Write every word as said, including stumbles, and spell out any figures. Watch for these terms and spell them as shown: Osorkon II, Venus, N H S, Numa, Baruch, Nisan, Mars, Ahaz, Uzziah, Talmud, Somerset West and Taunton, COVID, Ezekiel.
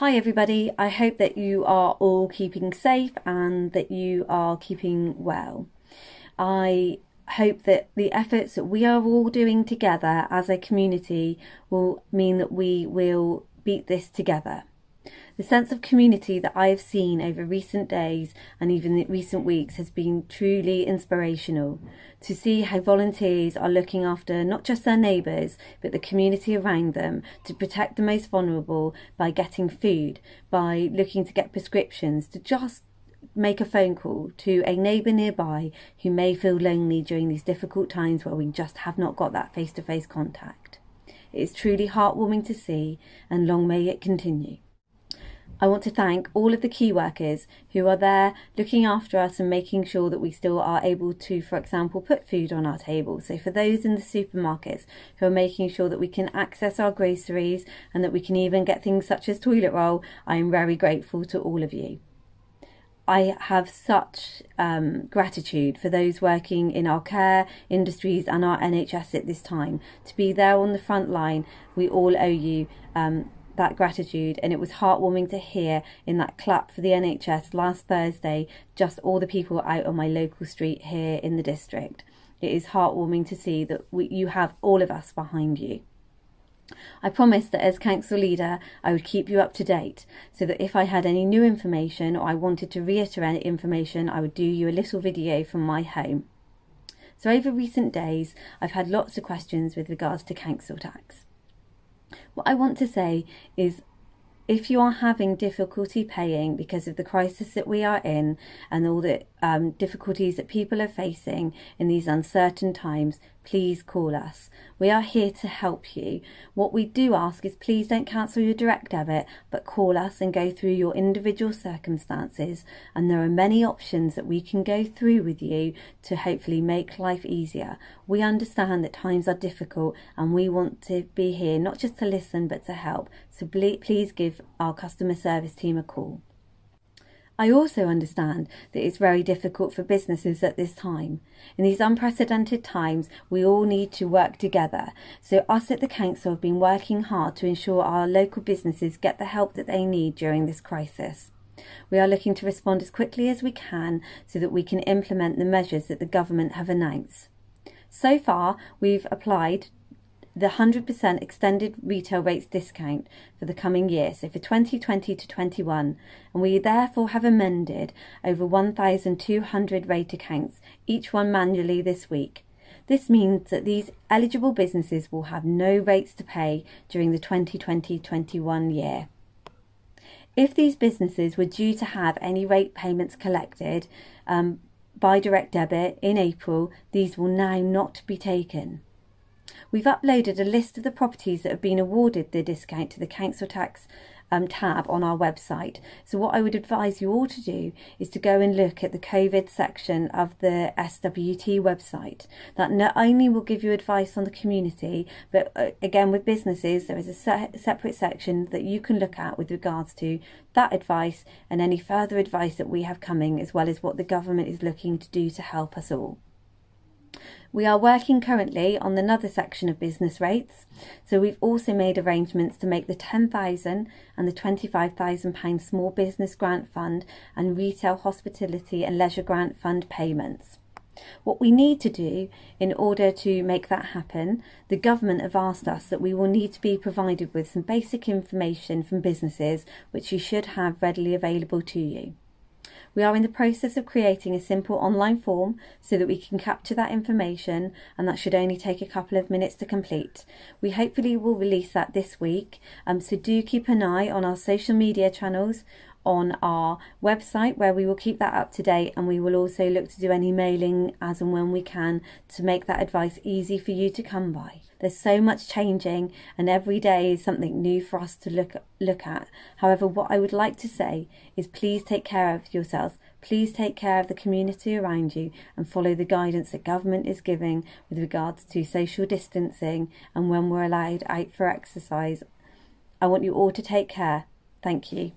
Hi everybody, I hope that you are all keeping safe and that you are keeping well. I hope that the efforts that we are all doing together as a community will mean that we will beat this together. The sense of community that I have seen over recent days and even recent weeks has been truly inspirational. To see how volunteers are looking after not just their neighbours but the community around them to protect the most vulnerable by getting food, by looking to get prescriptions, to just make a phone call to a neighbour nearby who may feel lonely during these difficult times where we just have not got that face-to-face contact. It is truly heartwarming to see, and long may it continue. I want to thank all of the key workers who are there looking after us and making sure that we still are able to, for example, put food on our table. So for those in the supermarkets who are making sure that we can access our groceries and that we can even get things such as toilet roll, I am very grateful to all of you. I have such um, gratitude for those working in our care industries and our N H S at this time. To be there on the front line, we all owe you um, that gratitude, and it was heartwarming to hear in that clap for the N H S last Thursday just all the people out on my local street here in the district. It is heartwarming to see that we, you have all of us behind you. I promised that as council leader I would keep you up to date, so that if I had any new information or I wanted to reiterate information, I would do you a little video from my home. So over recent days I've had lots of questions with regards to council tax. What I want to say is, if you are having difficulty paying because of the crisis that we are in and all the um, difficulties that people are facing in these uncertain times, please call us. We are here to help you. What we do ask is please don't cancel your direct debit, but call us and go through your individual circumstances. And there are many options that we can go through with you to hopefully make life easier. We understand that times are difficult and we want to be here not just to listen but to help. So please give our customer service team a call. I also understand that it's very difficult for businesses at this time. In these unprecedented times, we all need to work together. So us at the council have been working hard to ensure our local businesses get the help that they need during this crisis. We are looking to respond as quickly as we can so that we can implement the measures that the government have announced. So far, we've applied the one hundred percent extended retail rates discount for the coming year, so for twenty twenty to twenty-one, and we therefore have amended over one thousand two hundred rate accounts, each one manually this week. This means that these eligible businesses will have no rates to pay during the twenty twenty to twenty-one year. If these businesses were due to have any rate payments collected um, by direct debit in April, these will now not be taken. We've uploaded a list of the properties that have been awarded the discount to the council tax um, tab on our website. So what I would advise you all to do is to go and look at the COVID section of the S W T website. That not only will give you advice on the community, but uh, again with businesses there is a se- separate section that you can look at with regards to that advice and any further advice that we have coming, as well as what the government is looking to do to help us all. We are working currently on another section of business rates, so we've also made arrangements to make the ten thousand pounds and the twenty-five thousand pounds Small Business Grant Fund and Retail Hospitality and Leisure Grant Fund payments. What we need to do in order to make that happen, the government have asked us that we will need to be provided with some basic information from businesses which you should have readily available to you. We are in the process of creating a simple online form so that we can capture that information, and that should only take a couple of minutes to complete. We hopefully will release that this week, um, so do keep an eye on our social media channels, on our website where we will keep that up to date, and we will also look to do any mailing as and when we can to make that advice easy for you to come by. There's so much changing and every day is something new for us to look, look at. However, what I would like to say is please take care of yourselves, please take care of the community around you, and follow the guidance that government is giving with regards to social distancing and when we're allowed out for exercise. I want you all to take care. Thank you.